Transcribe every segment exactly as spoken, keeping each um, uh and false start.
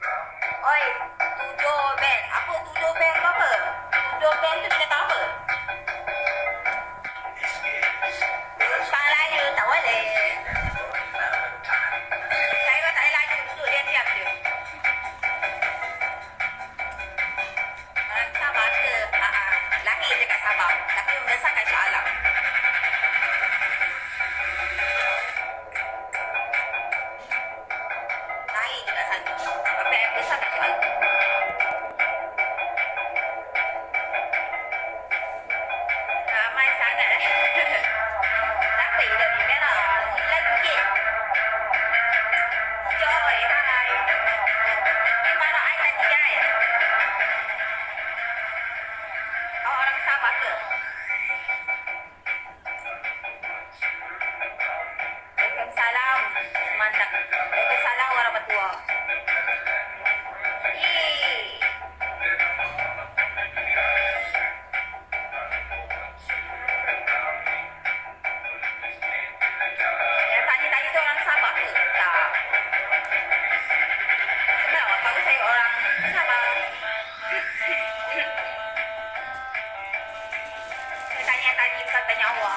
Oi, tujuh band. Apa tujuh band tu apa? Tujuh band tu kita tahu apa? Tak laju, tak boleh. Saya tak laju, duduk dia diam je. Orang Sabah ke? Ah, ah, lahir dekat Sabah, tapi membesar kat Shah Alam. Lahir dekat sana, tapi membesar kat Shah Alam. Waalaikumsalam, mantap. Waalaikumsalam warahmatullahi wabarakatuh. Yang tanya tadi tu orang Sabah ke? Tak. Sebab awak tahu saya orang Sabah. Saya tanya-tanya bukan tanya awak.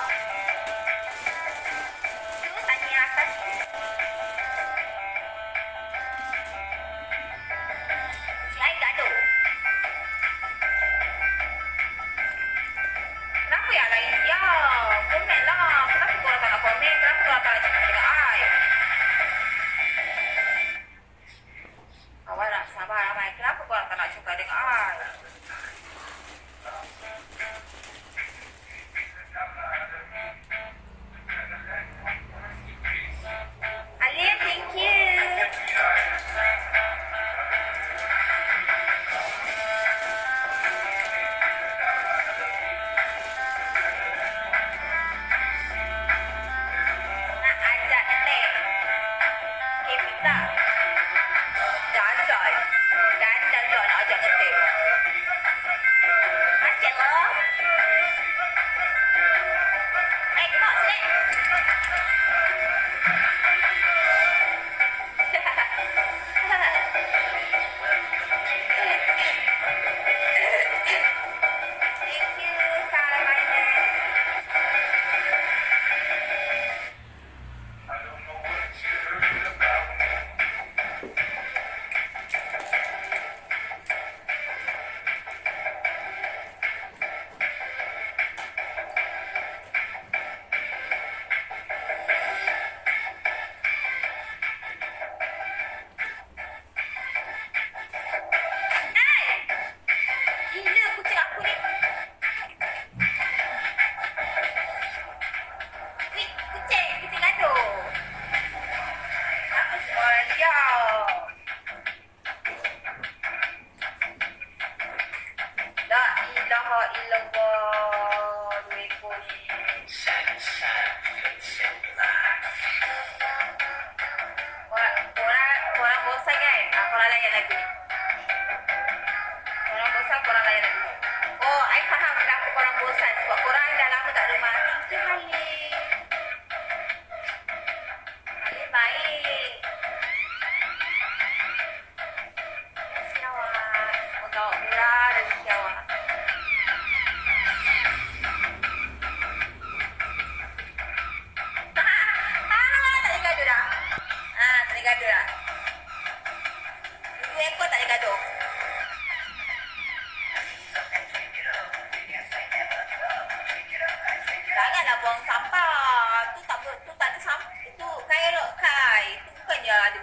Buang sampah tu tak tu tak ada sampah tu, kaya lok kai tu bukannya ada.